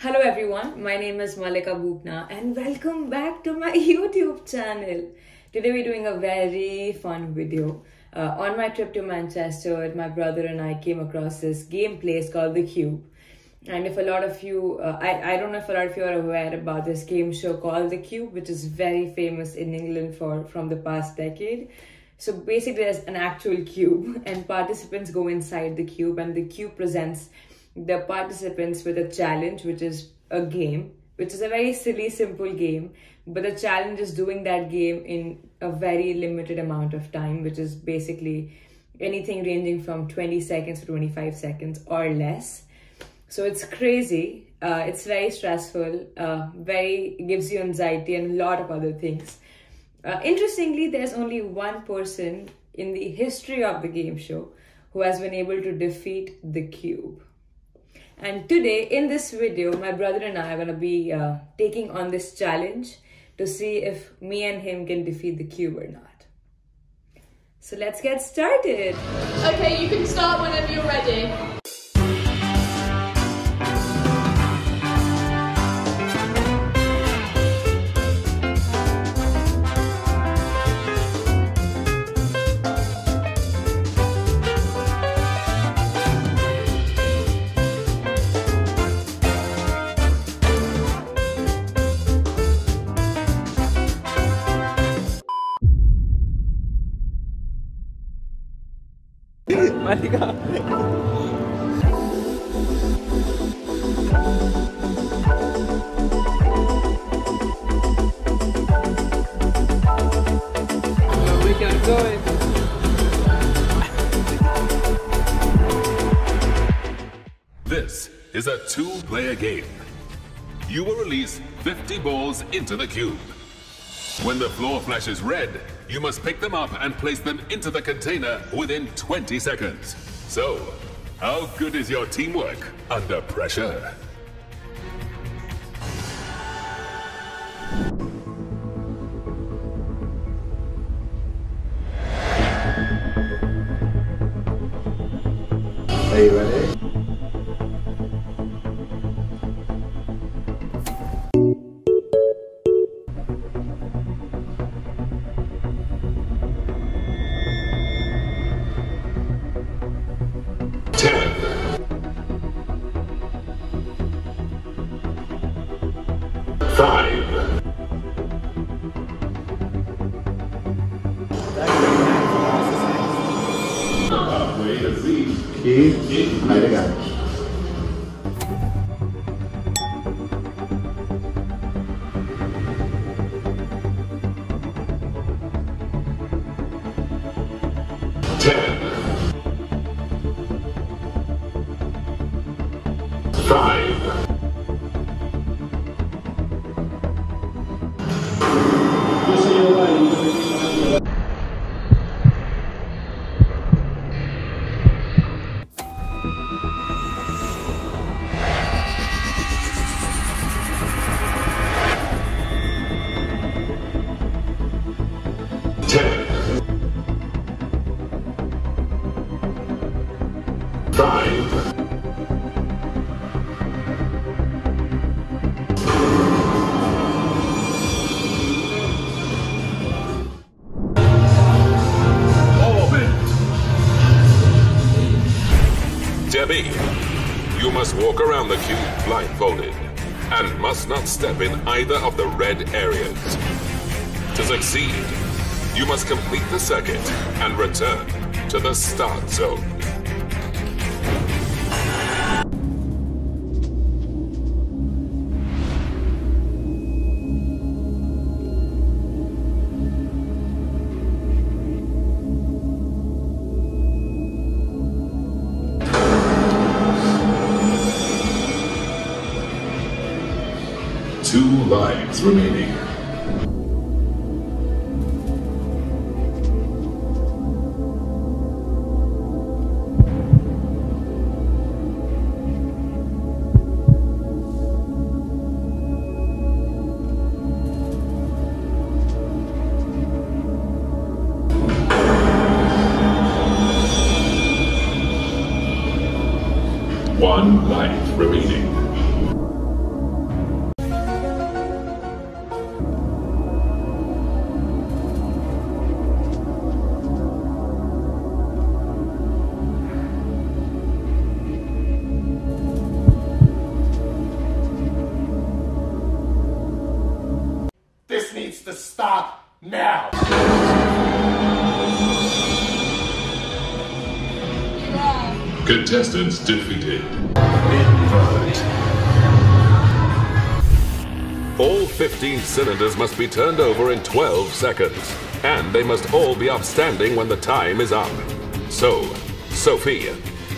Hello everyone, my name is Malika Boobna and welcome back to my YouTube channel. Today we're doing a very fun video. On my trip to Manchester, my brother and I came across this game place called The Cube. And if a lot of you, I don't know if a lot of you are aware about this game show called The Cube, which is very famous in England from the past decade. So basically there's an actual cube and participants go inside the cube and the cube presents the participants with a challenge, which is a game, which is a very silly, simple game, but the challenge is doing that game in a very limited amount of time, which is basically anything ranging from 20 seconds to 25 seconds or less. So it's crazy, it's very stressful, it gives you anxiety and a lot of other things. Interestingly, there's only one person in the history of the game show who has been able to defeat the cube. And today, in this video, my brother and I are going to be taking on this challenge to see if me and him can defeat the cube or not. So let's get started. Okay, you can start whenever you're ready. Malika. We can do it. This is a two-player game. You will release 50 balls into the cube. When the floor flashes red, you must pick them up and place them into the container within 20 seconds. So, how good is your teamwork under pressure? Are you ready? You must walk around the cube blindfolded and must not step in either of the red areas. To succeed, you must complete the circuit and return to the start zone. Lines remaining. One life remaining. Stop now. Contestants defeated. Invert. All 15 cylinders must be turned over in 12 seconds, and they must all be upstanding when the time is up. So, Sophie,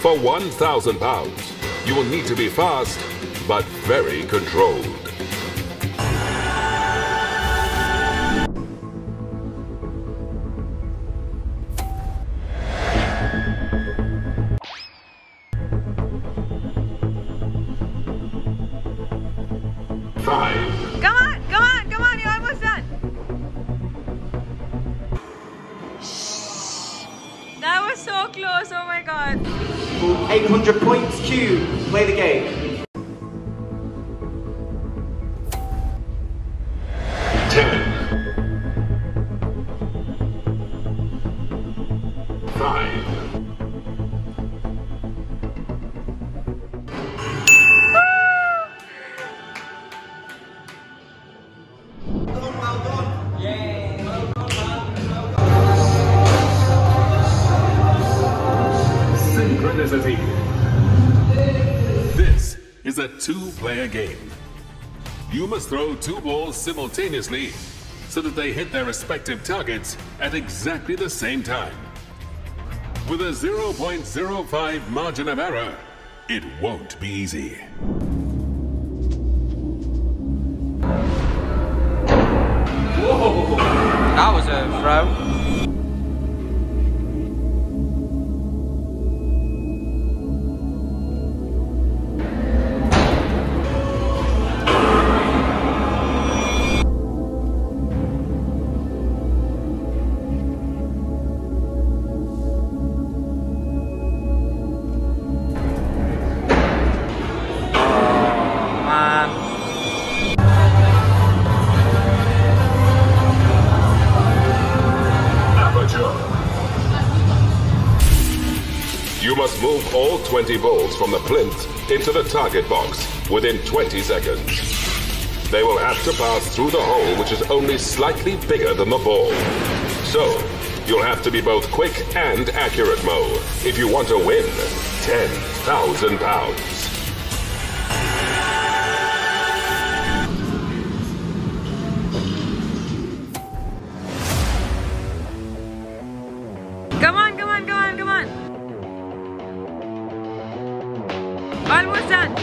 for £1,000, you will need to be fast, but very controlled. Come on, you're almost done. That was so close, oh my god. 800 points, Cube. Play the game. 10, 5. This is a two-player game. You must throw two balls simultaneously so that they hit their respective targets at exactly the same time. With a 0.05 margin of error, it won't be easy. Whoa! That was a throw. You must move all 20 balls from the plinth into the target box within 20 seconds. They will have to pass through the hole, which is only slightly bigger than the ball. So, you'll have to be both quick and accurate, Mo, if you want to win £10,000. Almost done. 9,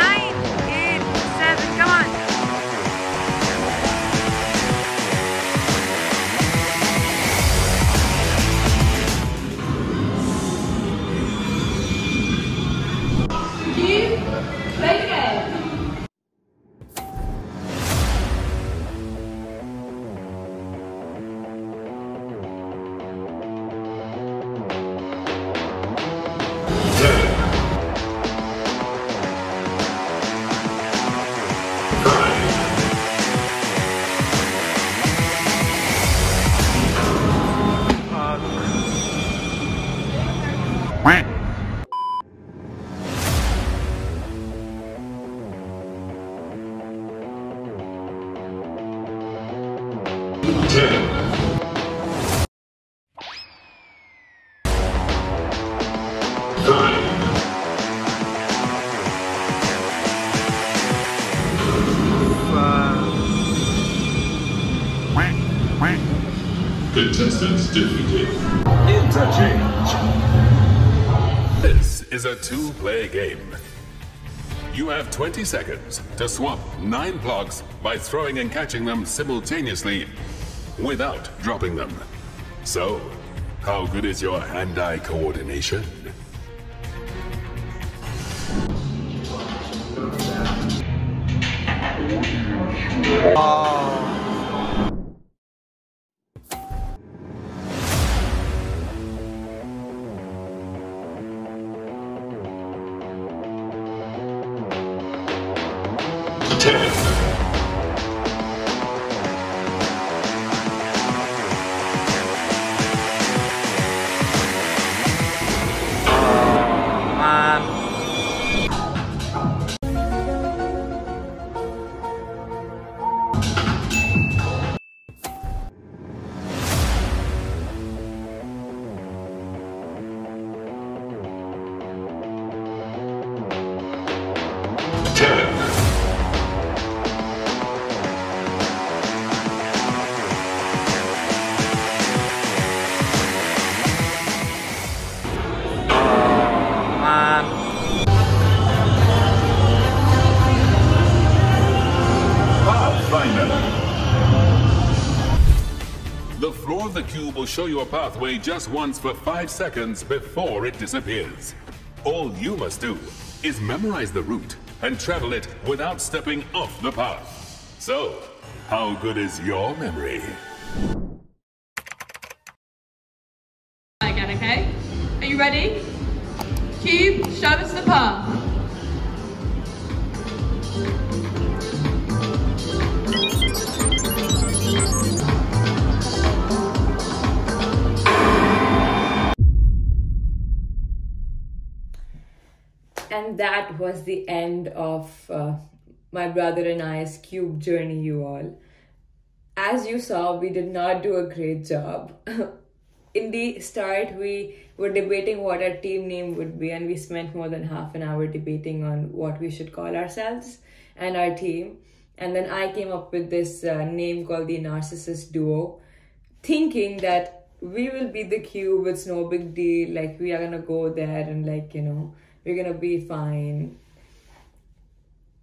8, 7, come on. Keep playing. Contestants defeated. Interchange. This is a two-player game. You have 20 seconds to swap 9 blocks by throwing and catching them simultaneously without dropping them. So, how good is your hand-eye coordination? will show you a pathway just once for 5 seconds before it disappears. All you must do is memorize the route and travel it without stepping off the path. So, how good is your memory? Again, okay? Are you ready? Cube, show us the path. And that was the end of my brother and I's Cube journey, you all. As you saw, we did not do a great job. In the start, we were debating what our team name would be, and we spent more than half an hour debating on what we should call ourselves and our team. And then I came up with this name called the Narcissus Duo, thinking that we will be the Cube, it's no big deal, like we are gonna go there and like, you know, we're gonna be fine.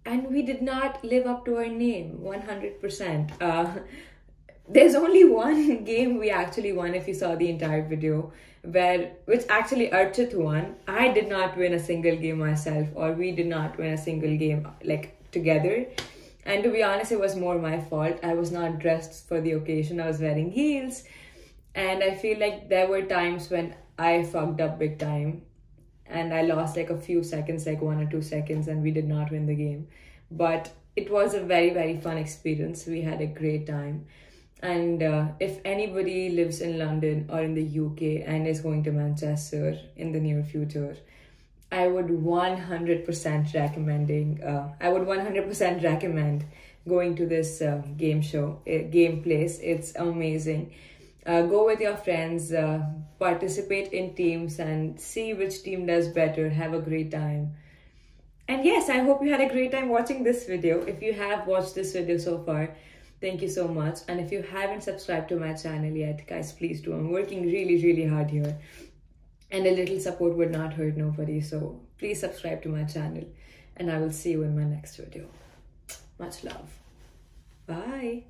And we did not live up to our name 100%. There's only one game we actually won, if you saw the entire video, which actually Archit won. I did not win a single game myself, or we did not win a single game like together. And to be honest, it was more my fault. I was not dressed for the occasion. I was wearing heels. And I feel like there were times when I fucked up big time. And I lost like a few seconds, like 1 or 2 seconds, and we did not win the game. But it was a very, very fun experience. We had a great time. And if anybody lives in London or in the UK and is going to Manchester in the near future, I would 100% recommend going to this game place. It's amazing. Go with your friends, participate in teams and see which team does better. Have a great time. And yes, I hope you had a great time watching this video. If you have watched this video so far, thank you so much. And if you haven't subscribed to my channel yet, guys, please do. I'm working really, really hard here. And a little support would not hurt nobody. So please subscribe to my channel. And I will see you in my next video. Much love. Bye.